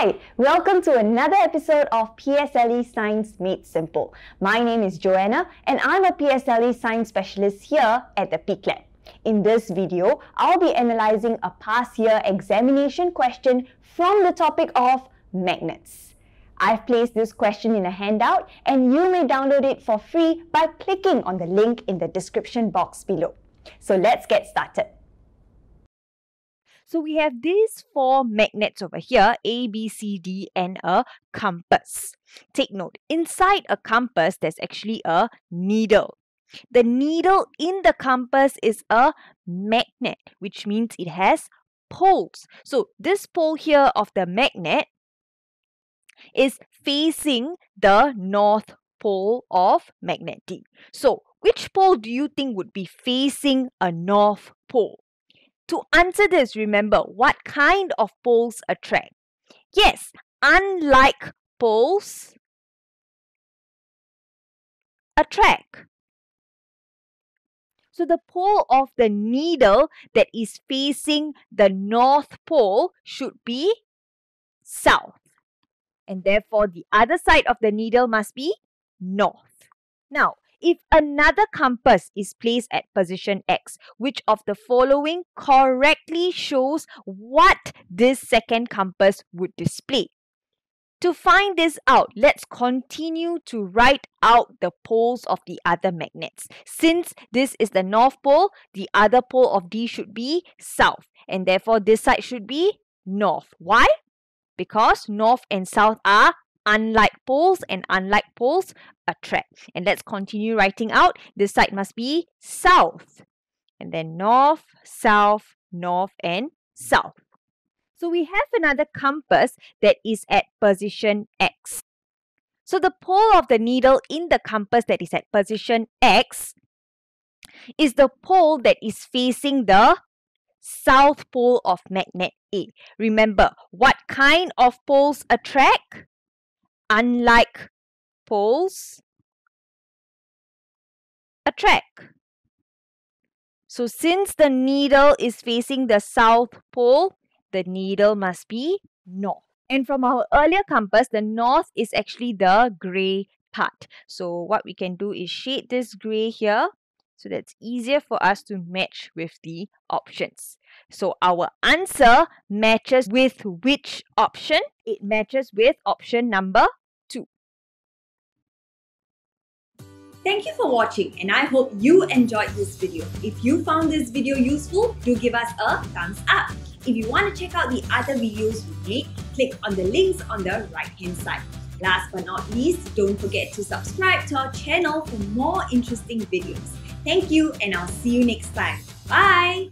Hi, welcome to another episode of PSLE Science Made Simple. My name is Joanna and I'm a PSLE Science Specialist here at the Pique Lab. In this video, I'll be analysing a past year examination question from the topic of magnets. I've placed this question in a handout and you may download it for free by clicking on the link in the description box below. So let's get started. So we have these four magnets over here, A, B, C, D, and a compass. Take note, inside a compass, there's actually a needle. The needle in the compass is a magnet, which means it has poles. So this pole here of the magnet is facing the north pole of magnet D. So which pole do you think would be facing a north pole? To answer this, remember what kind of poles attract. Yes, unlike poles attract. So the pole of the needle that is facing the north pole should be south. And therefore, the other side of the needle must be north. Now, if another compass is placed at position X, which of the following correctly shows what this second compass would display? To find this out, let's continue to write out the poles of the other magnets. Since this is the north pole, the other pole of D should be south, and therefore this side should be north. Why? Because north and south are unlike poles, and unlike poles attract. And let's continue writing out. This side must be south, and then north, and south. So we have another compass that is at position X. So the pole of the needle in the compass that is at position X is the pole that is facing the south pole of magnet A. Remember, what kind of poles attract? Unlike poles attract. So since the needle is facing the south pole, the needle must be north. And from our earlier compass, the north is actually the grey part. So what we can do is shade this grey here, so that's easier for us to match with the options. So our answer matches with which option? It matches with option number 2. Thank you for watching and I hope you enjoyed this video. If you found this video useful, do give us a thumbs up. If you want to check out the other videos we made, click on the links on the right hand side. Last but not least, don't forget to subscribe to our channel for more interesting videos. Thank you and I'll see you next time. Bye!